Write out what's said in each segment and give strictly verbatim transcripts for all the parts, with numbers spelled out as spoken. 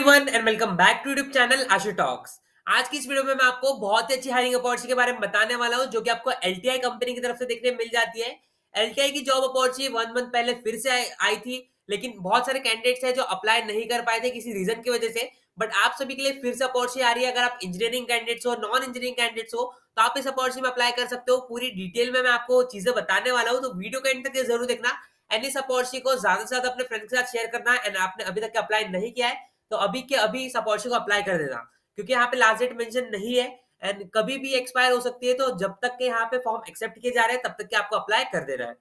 Everyone and welcome back to YouTube channel Ashu talks. आज की इस वीडियो में मैं आपको बहुत ही अच्छी हायरिंग अपॉर्चुनिटी के बारे में बताने वाला हूं जो कि आपको एलटीआई कंपनी की तरफ से देखने मिल जाती है। एलटीआई की जॉब अपॉर्चुनिटी वन मंथ पहले फिर से आई थी, लेकिन बहुत सारे कैंडिडेट्स हैं जो अप्लाई नहीं कर पाए थे किसी रीजन की वजह से, बट आप सभी के लिए फिर से अपॉर्चुनिटी आ रही है। अगर आप इंजीनियरिंग कैंडिडेट्स हो, नॉन इंजीनियरिंग कैंडिडेट्स हो, तो आप इस अपॉर्चुनिटी में अप्लाई कर सकते हो। पूरी डिटेल में मैं आपको चीजें बताने वाला हूँ, तो वीडियो के एंड तक जरूर देखना एंड इस अपॉर्चुनिटी को ज्यादा से ज्यादा अपने फ्रेंड के साथ शेयर करना। एंड आपने अभी तक अप्लाई नहीं किया है तो अभी के अभी इस अपॉर्चुनिटी को अप्लाई कर देना, क्योंकि यहाँ पे लास्ट डेट मेंशन नहीं है एंड कभी भी एक्सपायर हो सकती है। तो जब तक के यहाँ पे फॉर्म एक्सेप्ट किए जा रहे हैं तब तक के आपको अप्लाई कर देना है।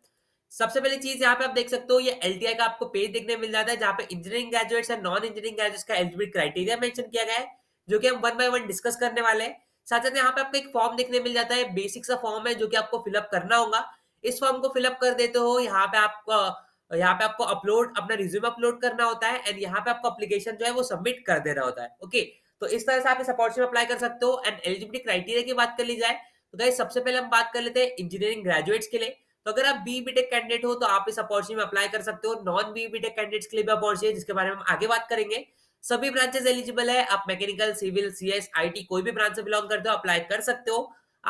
सबसे पहली चीज यहाँ पे आप देख सकते हो, ये एलटीआई का आपको पेज देखने मिल जाता है जहाँ पे engineering graduates and non engineering graduates का एलिजिबिलिटी क्राइटेरिया मेंशन किया गया है, जो कि हम वन बाय वन डिस्कस करने वाले हैं। साथ साथ यहाँ पे आपको एक फॉर्म देखने मिल जाता है, बेसिक सा फॉर्म है जो कि आपको फिलअप करना होगा। इस फॉर्म को फिलअप कर देते हो, यहाँ पे आपको यहाँ पे आपको अपलोड अपना रिज्यूम अपलोड करना होता है एंड यहाँ पे आपको एप्लीकेशन जो है वो सबमिट कर देना होता है। ओके, तो इस तरह से आप इस अपॉर्चुनिटी में अप्लाई कर सकते हो। एंड एलिजिबिलिटी क्राइटेरिया की बात कर ली जाए तो गाइस सबसे पहले हम बात कर लेते हैं इंजीनियरिंग ग्रेजुएट्स के लिए। तो अगर आप बी बीटेक कैंडिडेट हो तो आप इस अपॉर्चुनिटी में अप्लाई कर सकते हो। नॉन बी बीटेक कैंडिडेट्स के लिए भी अपॉर्चुनिटी जिसके बारे में हम आगे बात करेंगे। सभी ब्रांचेस एलिजिबल है, आप mechanical, civil, C S, I T कोई भी ब्रांच से बिलोंग करते हो अप्लाई कर सकते हो।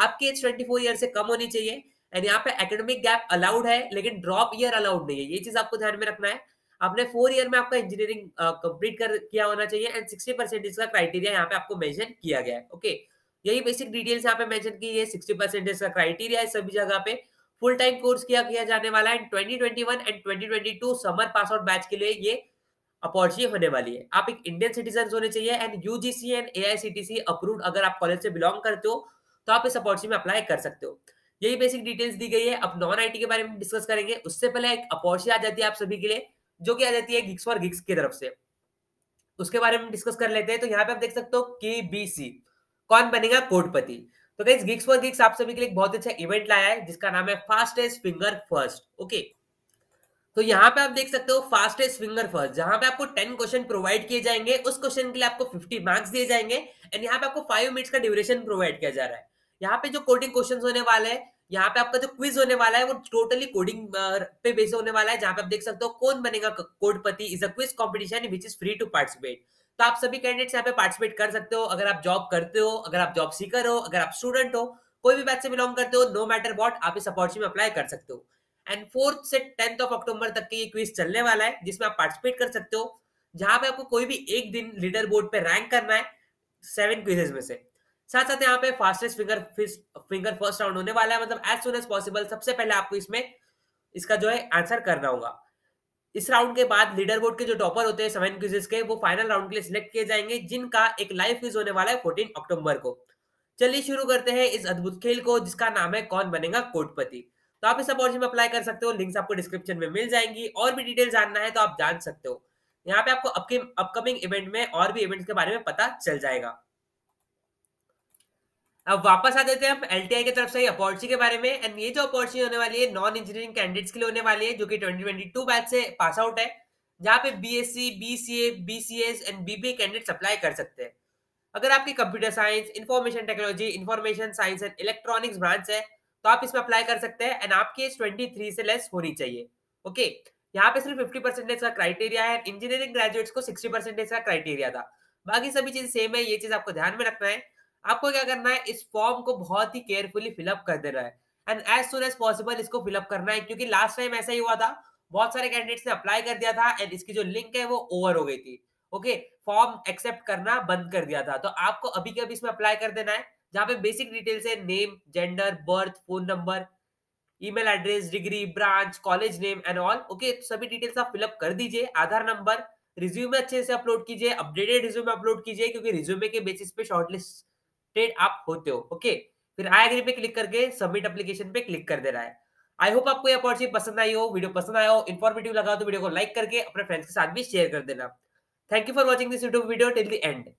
आपकी एज ट्वेंटी फोर ईयर से कम होनी चाहिए एंड यहाँ पे एकेडमिक गैप अलाउड है, लेकिन ड्रॉप ईयर अलाउड नहीं है। ये चीज आपको ध्यान में रखना है। आपने फोर ईयर में आपका इंजीनियरिंग कंप्लीट कर किया होना चाहिए एंड सिक्सटी परसेंटेज का क्राइटेरिया यहाँ पे आपको मेंशन किया गया है। ओके, यही बेसिक डिटेल्स यहाँ पे मेंशन की है। सिक्सटी परसेंटेज का क्राइटेरिया है सभी जगह पे। फुल टाइम कोर्स किया किया जाने वाला है and twenty twenty one and twenty twenty two summer pass out batch के लिए ये अपॉर्चुनिटी होने वाली है। आप एक इंडियन सिटीजन होने चाहिए and UGC and AICTE approved अगर आप कॉलेज से बिलोंग करते हो तो आप इस अपॉर्चुनिटी में अप्लाई कर सकते हो। यही बेसिक डिटेल्स दी गई है। अब नॉन आईटी के बारे में डिस्कस करेंगे। उससे पहले एक अपॉर्चुनिटी आ जाती है आप सभी के लिए जो कि आ जाती है गिक्स फॉर गिक्स की तरफ से, उसके बारे में डिस्कस कर लेते हैं। तो यहाँ पे आप देख सकते हो केबीसी, कौन बनेगा करोड़पति। तो गाइस गिक्स फॉर गिक्स आप सभी के लिए एक बहुत अच्छा इवेंट लाया है जिसका नाम है फास्टेस्ट फिंगर फर्स्ट। ओके, तो यहाँ पे आप देख सकते हो फास्टेस्ट फिंगर फर्स्ट, जहां पे आपको टेन क्वेश्चन प्रोवाइड किए जाएंगे। उस क्वेश्चन के लिए आपको फिफ्टी मार्क्स दिए जाएंगे एंड यहाँ पे आपको फाइव मिनट्स का ड्यूरेशन प्रोवाइड किया जा रहा है। यहाँ पे जो कोडिंग क्वेश्चंस होने वाले हैं, यहाँ पे आपका जो क्विज होने वाला है वो टोटली कोडिंग पे बेस होने वाला है, जहाँ पे आप देख सकते हो Kaun Banega Kodpati is a quiz competition which is free to participate. तो आप सभी कैंडिडेट्स यहाँ पे पार्टिसिपेट कर सकते हो। अगर आप जॉब करते हो, अगर आप जॉब सीकर हो, अगर आप स्टूडेंट हो, कोई भी बैच से बिलोंग करते हो, नो मैटर व्हाट आप इस अपॉर्चुनिटी में अप्लाई कर सकते हो। एंड फोर्थ से टेंथ ऑफ अक्टूबर तक के ये क्विज चलने वाला है जिसमें आप पार्टिसिपेट कर सकते हो, जहाँ पे आपको कोई भी एक दिन लीडर बोर्ड पे रैंक करना है सेवन क्विजेज में से। साथ साथ यहाँ पे fastest finger finger first round होने वाला है, मतलब एज सुन एज पॉसिबल सबसे पहले आपको इसमें इसका जो है आंसर करना होगा। इस राउंड के बाद लीडर बोर्ड के जो टॉपर होते हैं सेवन क्विजेस के, वो फाइनल राउंड के लिए सिलेक्ट किए जाएंगे, जिनका एक लाइव क्विज होने वाला है फोर्टीन अक्टूबर को। चलिए शुरू करते हैं इस अद्भुत खेल को जिसका नाम है कौन बनेगा कोटपति। तो आप इस अपॉर्चुनिटी में अप्लाई कर सकते हो, लिंक्स आपको डिस्क्रिप्शन में मिल जाएंगी। और भी डिटेल जानना है तो आप जान सकते हो, यहाँ पे आपको अपकमिंग इवेंट में और भी इवेंट्स के बारे में पता चल जाएगा। अब वापस आ जाते हैं हम एलटीआई की तरफ से अपॉर्चुनिटी के बारे में। एंड ये जो अपॉर्चुनिटी होने वाली है नॉन इंजीनियरिंग कैंडिडेट्स के लिए होने वाली है जो कि ट्वेंटी ट्वेंटी टू बैच से पास आउट है, जहाँ पे BSc, BCA, BCS and BBA candidates apply कर सकते हैं। अगर आपकी computer science, information technology, information science and electronics branch है तो आप इसमें अप्लाई कर सकते हैं एंड आपकी एज ट्वेंटी थ्री से लेस होनी चाहिए। ओके, यहाँ पे सिर्फ फिफ्टी परसेंटेज का क्राइटेरिया है। इंजीनियरिंग ग्रेजुएट्स को सिक्सटी परसेंटेज का क्राइटेरिया था, बाकी सभी चीज सेम है। ये चीज आपको ध्यान में रखना है। आपको क्या करना है, इस फॉर्म को बहुत ही केयरफुली फिलअप कर देना है and as soon as possible इसको फिलअप करना है, क्योंकि लास्ट टाइम ऐसा ही हुआ था, बहुत सारे कैंडिडेट्स ने अप्लाई कर दिया था एंड इसकी जो लिंक है वो ओवर हो गई थी। ओके, फॉर्म एक्सेप्ट करना बंद कर दिया था। तो आपको अभी के अभी इसमें अप्लाई कर देना है, जहाँ पे बेसिक डिटेल्स है name, gender, birth, phone number, email address, degree, branch, college name and all. Okay, सभी डिटेल्स आप फिलअप कर दीजिए। आधार नंबर, रिज्यूमे अच्छे से अपलोड कीजिए, अपडेटेड रिज्यूमे अपलोड कीजिए, क्योंकि रिज्यूमे के बेसिस पे शॉर्टलिस्ट आप होते हो। ओके, फिर आई एग्री पे क्लिक करके सबमिट एप्लीकेशन पे क्लिक कर देना है। आई होप आपको ये अपॉर्चुनिटी पसंद आई हो, वीडियो पसंद आया हो, इन्फॉर्मेटिव लगा हो तो वीडियो को लाइक करके अपने फ्रेंड्स के साथ भी शेयर कर देना। Thank you for watching this YouTube video till the and.